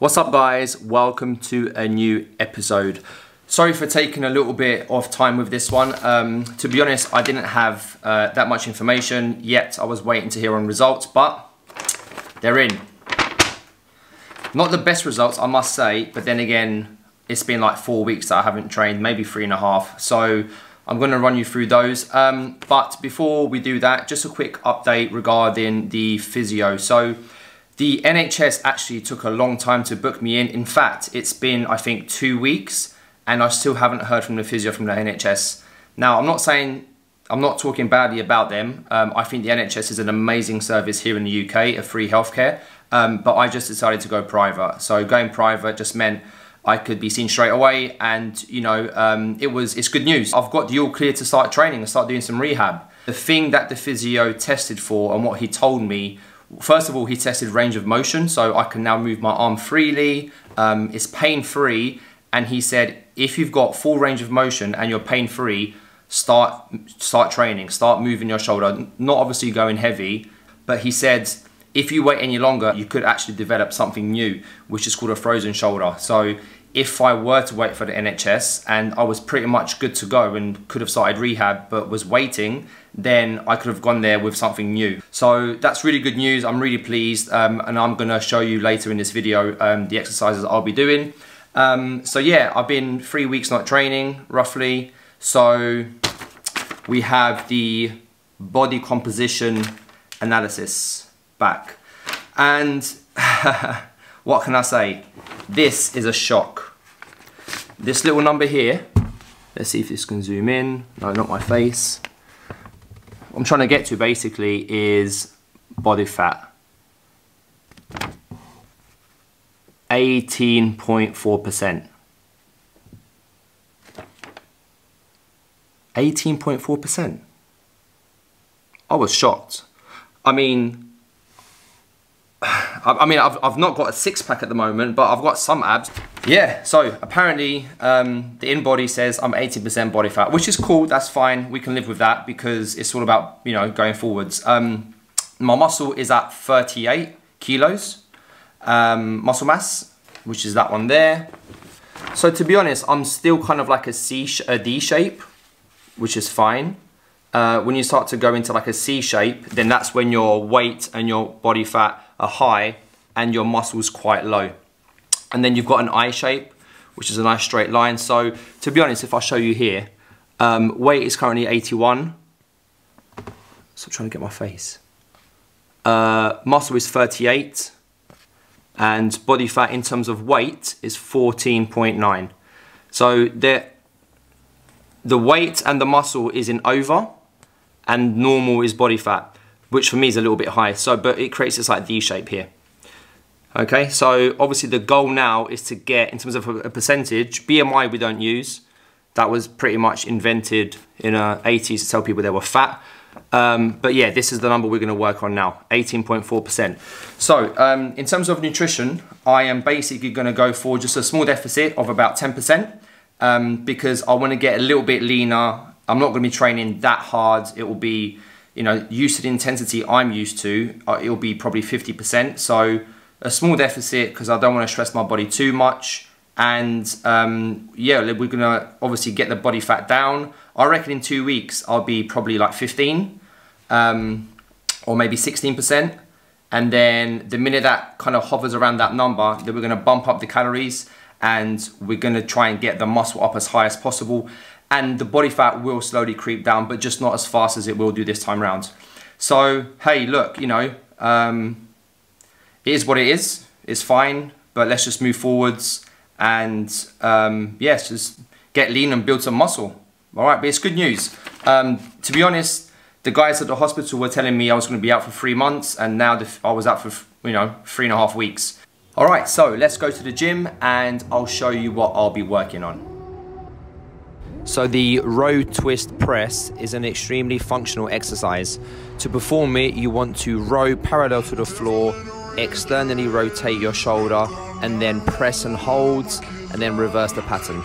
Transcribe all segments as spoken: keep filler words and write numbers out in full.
What's up, guys? Welcome to a new episode. Sorry for taking a little bit of time with this one. Um, to be honest, I didn't have uh, that much information yet. I was waiting to hear on results, but they're in. Not the best results, I must say, but then again, it's been like four weeks that I haven't trained, maybe three and a half. So I'm gonna run you through those. Um, but before we do that, just a quick update regarding the physio. So the N H S actually took a long time to book me in. In fact, it's been, I think, two weeks and I still haven't heard from the physio from the N H S. Now, I'm not saying, I'm not talking badly about them. Um, I think the N H S is an amazing service here in the U K of free healthcare, um, but I just decided to go private. So going private just meant I could be seen straight away, and you know, um, it was it's good news. I've got the all clear to start training and start doing some rehab. The thing that the physio tested for and what he told me, first of all, he tested range of motion, so I can now move my arm freely, um, it's pain-free, and he said, if you've got full range of motion and you're pain-free, start, start training, start moving your shoulder, not obviously going heavy, but he said, if you wait any longer, you could actually develop something new, which is called a frozen shoulder. So if I were to wait for the N H S and I was pretty much good to go and could have started rehab but was waiting, then I could have gone there with something new. So that's really good news. I'm really pleased, um, and I'm gonna show you later in this video um, the exercises I'll be doing. Um, so yeah, I've been three weeks not training, roughly. So we have the body composition analysis back. And what can I say? This is a shock. This little number here, let's see if this can zoom in. No, not my face. What I'm trying to get to basically is body fat. eighteen point four percent. eighteen point four percent. I was shocked. I mean, I mean, I've, I've not got a six pack at the moment, but I've got some abs. Yeah, so apparently um, the in-body says I'm eighty percent body fat, which is cool, that's fine. We can live with that because it's all about, you know, going forwards. Um, my muscle is at thirty-eight kilos, um, muscle mass, which is that one there. So to be honest, I'm still kind of like a, C, a D shape, which is fine. Uh, when you start to go into like a C shape, then that's when your weight and your body fat are high and your muscles quite low. And then you've got an I shape, which is a nice straight line. So to be honest, if I show you here, um, weight is currently eighty-one. So I'm trying to get my face. Uh, muscle is thirty-eight and body fat in terms of weight is fourteen point nine. So the, the weight and the muscle is in over, and normal is body fat, which for me is a little bit high. So, but it creates this like D shape here. Okay, so obviously the goal now is to get, in terms of a percentage, B M I we don't use. That was pretty much invented in the eighties to tell people they were fat. Um, but yeah, this is the number we're gonna work on now, eighteen point four percent. So um, in terms of nutrition, I am basically gonna go for just a small deficit of about ten percent um, because I wanna get a little bit leaner. I'm not gonna be training that hard. It will be, you know, used to the intensity I'm used to, uh, it'll be probably fifty percent. So a small deficit because I don't want to stress my body too much. And um, yeah, we're going to obviously get the body fat down. I reckon in two weeks, I'll be probably like fifteen um, or maybe sixteen percent. And then the minute that kind of hovers around that number, then we're going to bump up the calories and we're going to try and get the muscle up as high as possible. And the body fat will slowly creep down, but just not as fast as it will do this time round. So, hey, look, you know, um, it is what it is. It's fine, but let's just move forwards and, um, yes, just get lean and build some muscle. All right, but it's good news. Um, to be honest, the guys at the hospital were telling me I was going to be out for three months, and now the, I was out for, you know, three and a half weeks. All right, so let's go to the gym and I'll show you what I'll be working on. So the row twist press is an extremely functional exercise. To perform it, you want to row parallel to the floor, externally rotate your shoulder, and then press and hold, and then reverse the pattern.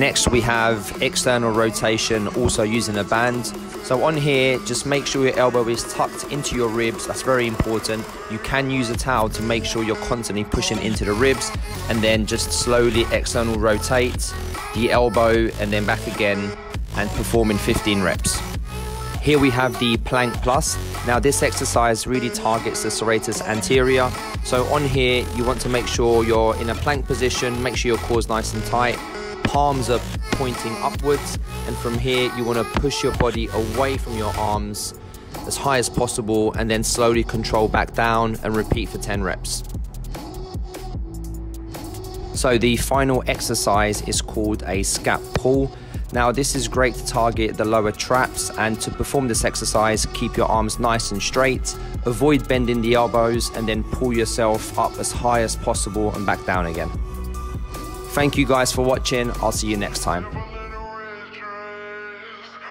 Next we have external rotation, also using a band. So on here, just make sure your elbow is tucked into your ribs. That's very important. You can use a towel to make sure you're constantly pushing into the ribs, and then just slowly external rotate the elbow and then back again, and perform in fifteen reps. Here we have the plank plus. Now this exercise really targets the serratus anterior. So on here, you want to make sure you're in a plank position, make sure your core's nice and tight, palms are pointing upwards, and from here you want to push your body away from your arms as high as possible, and then slowly control back down and repeat for ten reps. So the final exercise is called a scap pull. Now this is great to target the lower traps, and to perform this exercise, keep your arms nice and straight, avoid bending the elbows, and then pull yourself up as high as possible and back down again. Thank you guys for watching. I'll see you next time.